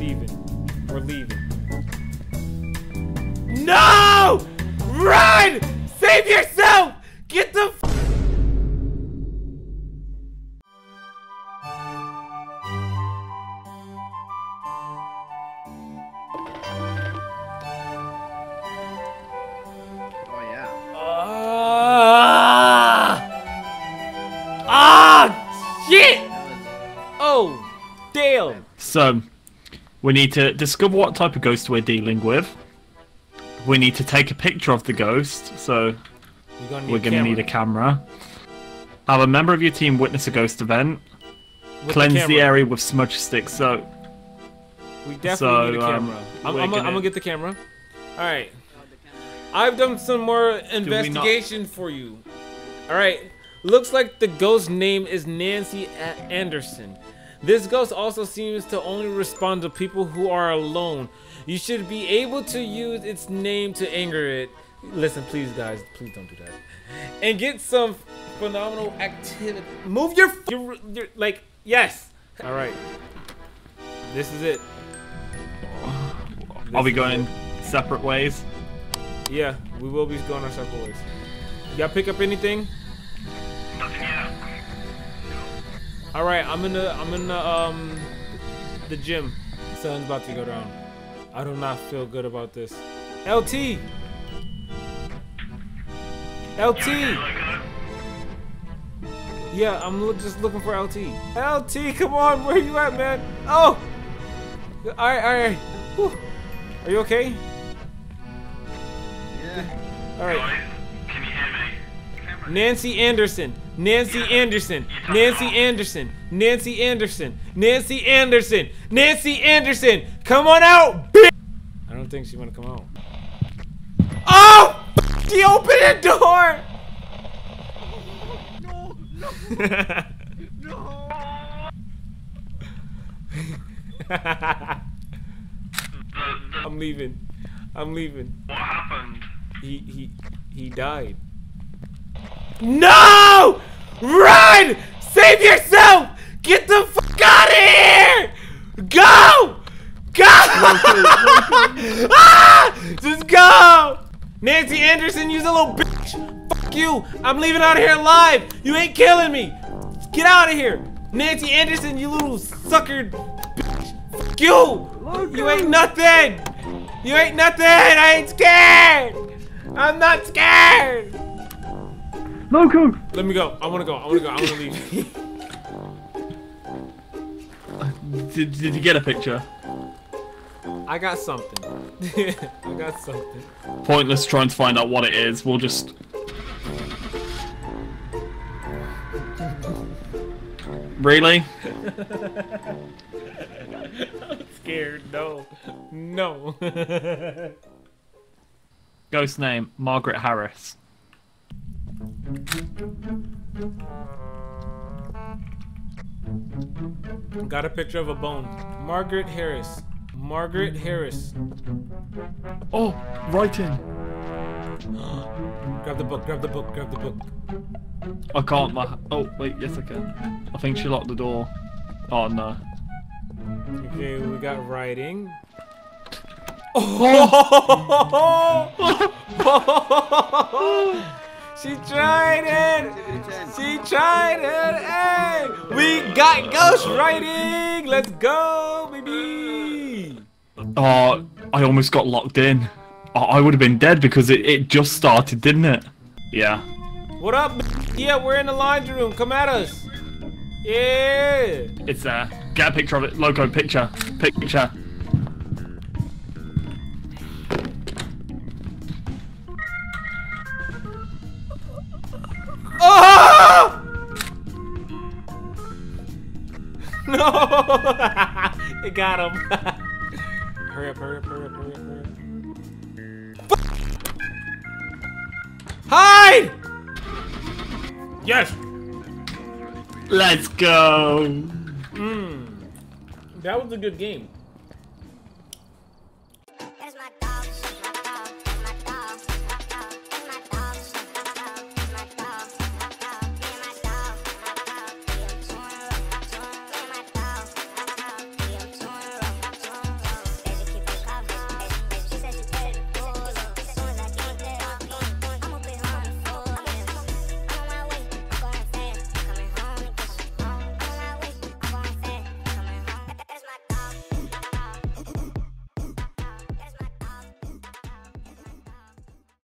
leaving. We're leaving. No! Run! Save yourself! Get the f- So, we need to discover what type of ghost we're dealing with. We need to take a picture of the ghost, so we're going to need a camera. Have a member of your team witness a ghost event. Cleanse the area with smudge sticks, so... We definitely need a camera. I'm going to get the camera. Alright. I've done some more investigation for you. Alright. Looks like the ghost's name is Nancy Anderson. This ghost also seems to only respond to people who are alone. You should be able to use its name to anger it. Listen, please, guys, please don't do that. And get some phenomenal activity. Move your like, yes. All right. This is it. Are we going separate ways? Yeah, we will be going our separate ways. Y'all pick up anything? Nothing yet. All right, I'm in the gym. The sun's about to go down. I do not feel good about this. LT. LT. Yeah, I'm just looking for LT. LT, come on, where you at, man? Oh. All right, all right. Whew. Are you okay? Yeah. All right. Can you hear me? Nancy Anderson. Nancy Anderson. Nancy Anderson. Nancy Anderson. Nancy Anderson. Nancy Anderson. Come on out, bitch. I don't think she wanna come out. Oh! She opened the door. No, no, no. I'm leaving. I'm leaving. What happened? He died. No! Run! Save yourself! Get the fuck out of here! Go! Go! Ah! Just go! Nancy Anderson, you little bitch! Fuck you! I'm leaving out of here alive! You ain't killing me! Get out of here! Nancy Anderson, you little sucker bitch! Fuck you! Loco. You ain't nothing! You ain't nothing! I ain't scared! I'm not scared! Loco! Let me go. I wanna go. I wanna go. I wanna leave. Did you get a picture? I got something. I got something. Pointless trying to find out what it is. We'll just... Really? I'm scared. No. No. Ghost name, Margaret Harris. Got a picture of a bone. Margaret Harris. Margaret Harris. Oh, writing. Grab the book, grab the book, grab the book. I can't. Oh, wait, yes I can. I think she locked the door. Oh, no. Okay, we got writing. Oh! She tried it! She tried it! Hey! We got ghostwriting! Let's go, baby! Oh, I almost got locked in. I would have been dead because it just started, didn't it? Yeah. What up? Yeah, we're in the laundry room. Come at us. Yeah! It's there. Get a picture of it. Loco, picture. Picture. No! It got him. Hurry up, hurry up, hurry up, hurry up, hurry up. Hide! Yes! Let's go. That was a good game.